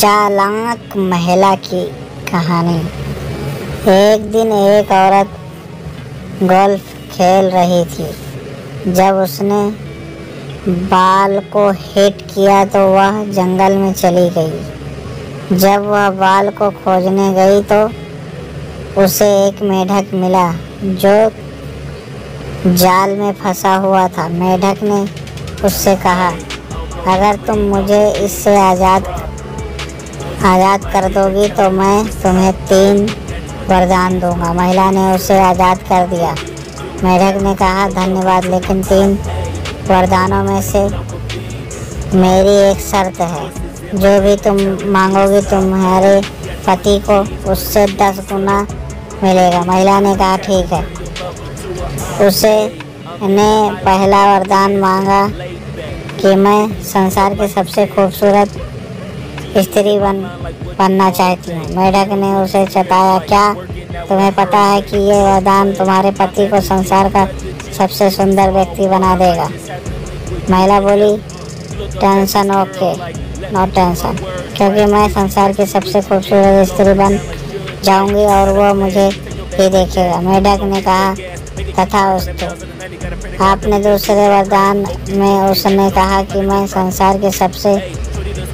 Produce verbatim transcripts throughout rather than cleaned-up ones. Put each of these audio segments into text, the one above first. चालाक महिला की कहानी। एक दिन एक औरत गोल्फ खेल रही थी। जब उसने बाल को हिट किया तो वह जंगल में चली गई। जब वह बाल को खोजने गई तो उसे एक मेढक मिला जो जाल में फंसा हुआ था। मेढक ने उससे कहा, अगर तुम मुझे इससे आज़ाद आज़ाद कर दोगी तो मैं तुम्हें तीन वरदान दूंगा। महिला ने उसे आज़ाद कर दिया। मेढक ने कहा, धन्यवाद, लेकिन तीन वरदानों में से मेरी एक शर्त है, जो भी तुम मांगोगे तुम्हारे पति को उससे दस गुना मिलेगा। महिला ने कहा, ठीक है। उसे ने पहला वरदान मांगा कि मैं संसार की सबसे खूबसूरत स्त्री बन बनना चाहती हूँ। मेढक ने उसे चताया, क्या तुम्हें पता है कि ये वरदान तुम्हारे पति को संसार का सबसे सुंदर व्यक्ति बना देगा? महिला बोली, टेंशन ओके, नो टेंशन, क्योंकि मैं संसार की सबसे खूबसूरत स्त्री बन जाऊँगी और वो मुझे ही देखेगा। मेढक ने कहा, तथा उसको आपने दूसरे वरदान में उसने कहा कि मैं संसार के सबसे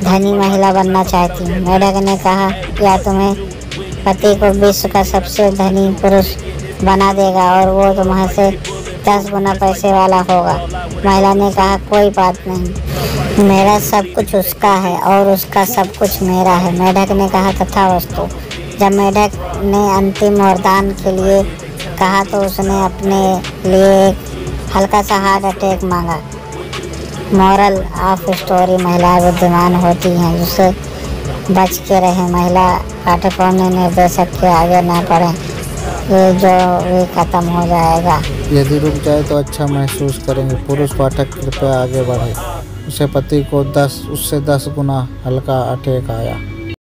धनी महिला बनना चाहती हूँ। मेढक ने कहा, या तुम्हें पति को विश्व का सबसे धनी पुरुष बना देगा और वो तुम्हारे से दस गुना पैसे वाला होगा। महिला ने कहा, कोई बात नहीं, मेरा सब कुछ उसका है और उसका सब कुछ मेरा है। मेढक ने कहा, तथा उसको जब मेढक ने अंतिम वरदान के लिए कहा तो उसने अपने लिए एक हल्का सा हार्ट अटैक मांगा। मॉरल ऑफ स्टोरी, महिलाएं बुद्धिमान होती हैं, जिससे बच के रहें। महिला पाठकों ने निर्देशक के आगे ना पढ़ें, ये जो भी खत्म हो जाएगा। यदि रुक जाए तो अच्छा महसूस करेंगे। पुरुष पाठक कृपया आगे बढ़े। उसे पति को दस उससे दस गुना हल्का अटैक आया।